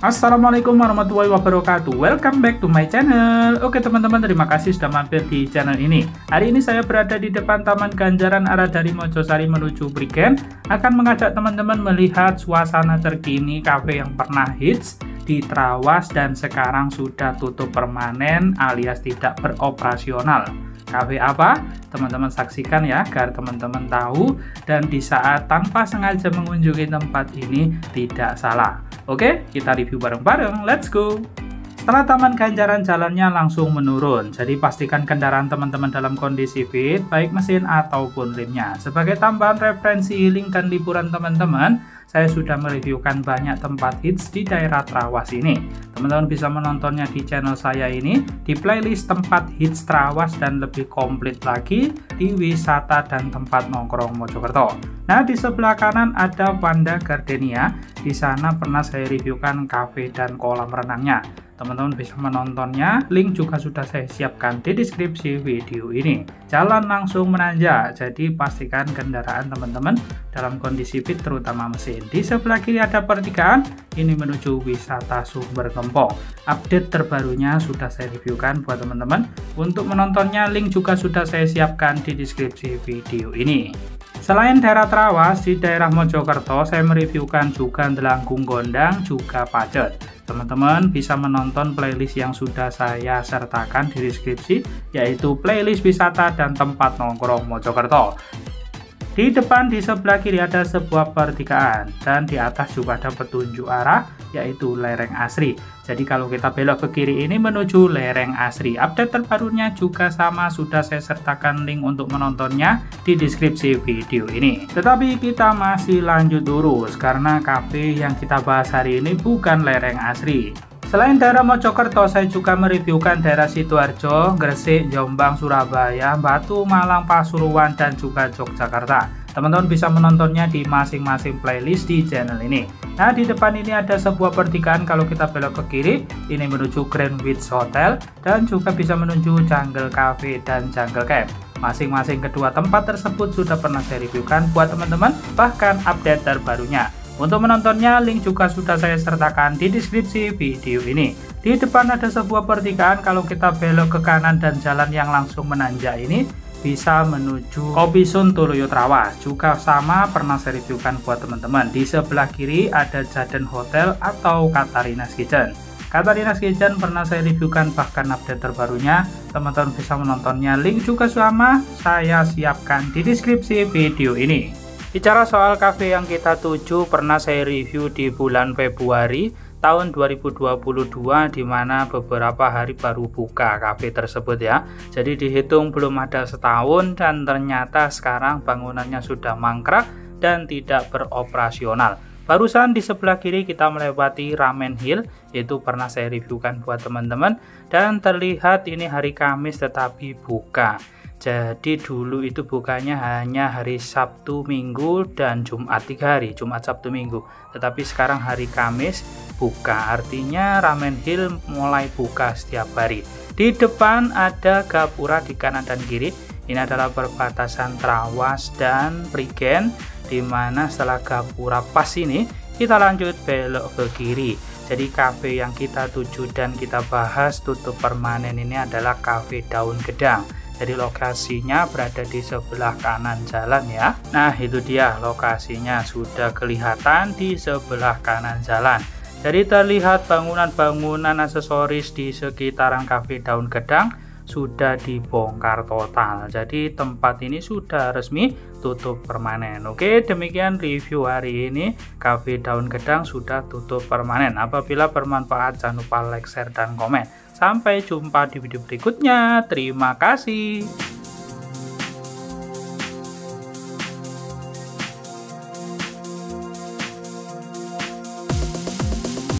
Assalamualaikum warahmatullahi wabarakatuh. Welcome back to my channel. Oke teman-teman, terima kasih sudah mampir di channel ini. Hari ini saya berada di depan Taman Ganjaran arah dari Mojosari menuju Briggen. Akan mengajak teman-teman melihat suasana terkini kafe yang pernah hits di Trawas dan sekarang sudah tutup permanen alias tidak beroperasional. Kafe apa? Teman-teman saksikan ya agar teman-teman tahu dan di saat tanpa sengaja mengunjungi tempat ini tidak salah. Oke, kita review bareng-bareng. Let's go! Setelah Taman Ganjaran jalannya langsung menurun. Jadi pastikan kendaraan teman-teman dalam kondisi fit, baik mesin ataupun rimnya. Sebagai tambahan referensi link dan liburan teman-teman, saya sudah mereviewkan banyak tempat hits di daerah Trawas ini. Teman-teman bisa menontonnya di channel saya ini, di playlist tempat hits Trawas dan lebih komplit lagi di wisata dan tempat nongkrong Mojokerto. Nah, di sebelah kanan ada Wanda Gardenia. Di sana pernah saya reviewkan kafe dan kolam renangnya. Teman-teman bisa menontonnya, link juga sudah saya siapkan di deskripsi video ini. Jalan langsung menanjak, jadi pastikan kendaraan teman-teman dalam kondisi fit terutama mesin. Di sebelah kiri ada pertigaan, ini menuju wisata Sumber Gempong. Update terbarunya sudah saya reviewkan buat teman-teman. Untuk menontonnya, link juga sudah saya siapkan di deskripsi video ini. Selain daerah Trawas, di daerah Mojokerto saya mereviewkan juga Dlanggung Gondang, juga Pacet. Teman-teman bisa menonton playlist yang sudah saya sertakan di deskripsi, yaitu playlist wisata dan tempat nongkrong Mojokerto. Di depan di sebelah kiri ada sebuah pertigaan dan di atas juga ada petunjuk arah, yaitu Lereng Asri. Jadi kalau kita belok ke kiri ini menuju Lereng Asri. Update terbarunya juga sama, sudah saya sertakan link untuk menontonnya di deskripsi video ini. Tetapi kita masih lanjut lurus karena kafe yang kita bahas hari ini bukan Lereng Asri. Selain daerah Mojokerto, saya juga mereviewkan daerah Sidoarjo, Gresik, Jombang, Surabaya, Batu, Malang, Pasuruan, dan juga Yogyakarta. Teman-teman bisa menontonnya di masing-masing playlist di channel ini. Nah, di depan ini ada sebuah pertigaan, kalau kita belok ke kiri, ini menuju Grand Witch Hotel, dan juga bisa menuju Jungle Cafe dan Jungle Camp. Masing-masing kedua tempat tersebut sudah pernah saya reviewkan buat teman-teman, bahkan update terbarunya. Untuk menontonnya, link juga sudah saya sertakan di deskripsi video ini. Di depan ada sebuah pertigaan, kalau kita belok ke kanan dan jalan yang langsung menanjak ini bisa menuju Kopi Sontoloyo Trawas. Juga sama pernah saya reviewkan buat teman-teman. Di sebelah kiri ada Jaden Hotel atau Katarina's Kitchen. Katarina's Kitchen pernah saya reviewkan bahkan update terbarunya. Teman-teman bisa menontonnya, link juga sama saya siapkan di deskripsi video ini. Bicara soal kafe yang kita tuju, pernah saya review di bulan Februari tahun 2022, di mana beberapa hari baru buka kafe tersebut ya. Jadi dihitung belum ada setahun dan ternyata sekarang bangunannya sudah mangkrak dan tidak beroperasional. Barusan di sebelah kiri kita melewati Ramen Hill, itu pernah saya reviewkan buat teman-teman. Dan terlihat ini hari Kamis tetapi buka. Jadi dulu itu bukannya hanya hari Sabtu, Minggu, dan Jumat, 3 hari, Jumat, Sabtu, Minggu. Tetapi sekarang hari Kamis buka, artinya Ramen Hill mulai buka setiap hari. Di depan ada gapura di kanan dan kiri. Ini adalah perbatasan Trawas dan Prigen, dimana setelah gapura pas ini kita lanjut belok ke kiri. Jadi kafe yang kita tuju dan kita bahas tutup permanen ini adalah Kafe Daun Gedang. Jadi lokasinya berada di sebelah kanan jalan ya. Nah, itu dia lokasinya sudah kelihatan di sebelah kanan jalan. Jadi terlihat bangunan-bangunan aksesoris di sekitaran Kafe Daun Gedang sudah dibongkar total. Jadi tempat ini sudah resmi tutup permanen. Oke, demikian review hari ini. Kafe Daun Gedang sudah tutup permanen. Apabila bermanfaat, jangan lupa like, share, dan komen. Sampai jumpa di video berikutnya. Terima kasih.